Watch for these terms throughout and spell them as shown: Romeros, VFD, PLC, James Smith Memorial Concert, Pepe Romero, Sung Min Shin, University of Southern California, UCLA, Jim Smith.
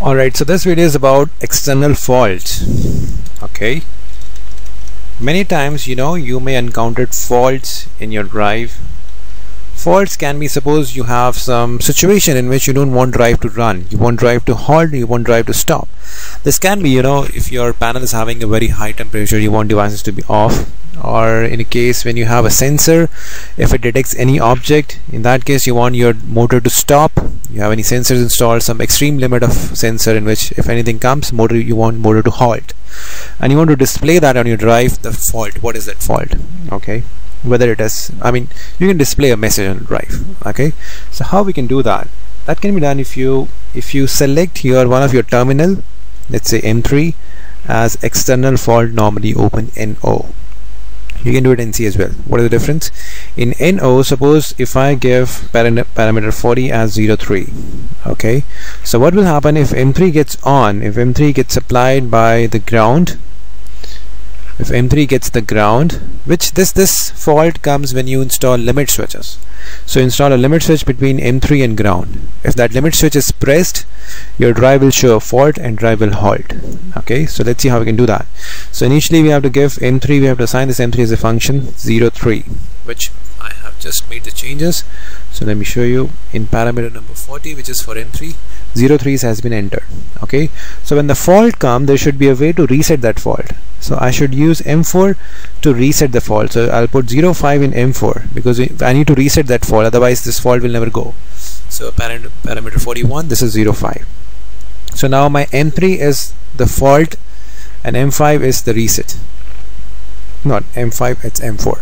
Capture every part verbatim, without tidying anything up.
Alright, so this video is about external faults. Okay, many times you know you may encounter faults in your drive. Faults can be, suppose you have some situation in which you don't want drive to run, you want drive to halt, you want drive to stop. This can be, you know, if your panel is having a very high temperature, you want devices to be off, or in a case when you have a sensor, if it detects any object, in that case you want your motor to stop. You have any sensors installed, some extreme limit of sensor in which if anything comes, motor you want motor to halt, and you want to display that on your drive, the fault. What is that fault? Okay, whether it is, I mean, you can display a message on drive. Okay, so how we can do that? That can be done if you if you select here one of your terminal, let's say M three, as external fault normally open N O. You can do it in C as well. What is the difference? In N O, suppose if I give param parameter forty as zero three, okay, so what will happen if M three gets on, if M three gets supplied by the ground, if M three gets the ground, which this this fault comes when you install limit switches. So install a limit switch between M three and ground. If that limit switch is pressed, your drive will show a fault and drive will halt. Okay, so let's see how we can do that. So initially we have to give M three, we have to assign this M three as a function zero three, which I have just made the changes. So let me show you in parameter number forty, which is for M three, zero threes has been entered. Okay, so when the fault comes, there should be a way to reset that fault. So I should use M four to reset the fault. So I'll put zero five in M four because I need to reset that fault, otherwise this fault will never go. So parameter forty-one, this is zero five. So now my M three is the fault and M five is the reset. Not M five, it's M four.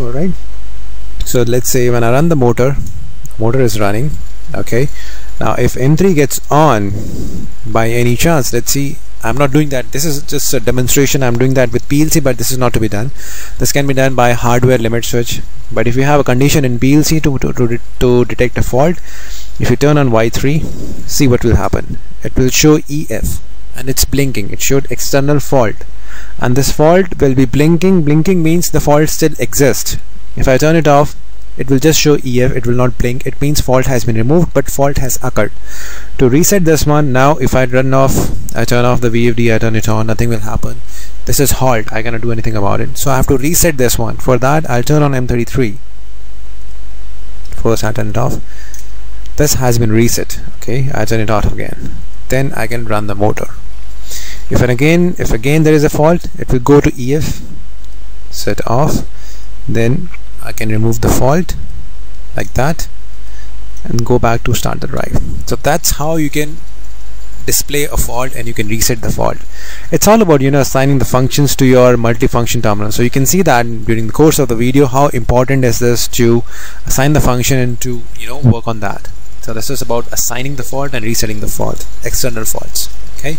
Alright, so let's say when I run the motor, motor is running. Okay, now if M three gets on by any chance, let's see, I'm not doing that, this is just a demonstration, I'm doing that with P L C, but this is not to be done. This can be done by hardware limit switch, but if you have a condition in P L C to, to, to, to detect a fault, if you turn on Y three, see what will happen. It will show E F and it's blinking, it showed external fault, and this fault will be blinking. Blinking means the fault still exists. If I turn it off, it will just show E F, it will not blink. It means fault has been removed, but fault has occurred. To reset this one, now if I run off, I turn off the V F D, I turn it on, nothing will happen. This is halt, I cannot do anything about it. So I have to reset this one. For that, I'll turn on M thirty-three. First I turn it off. This has been reset. Okay, I turn it off again. Then I can run the motor. If and again, if again there is a fault, it will go to E F, set off, then I can remove the fault like that and go back to start the drive. So that's how you can display a fault and you can reset the fault. It's all about, you know, assigning the functions to your multifunction terminal. So you can see that during the course of the video how important is this to assign the function and to, you know, work on that. So this is about assigning the fault and resetting the fault, external faults. Okay.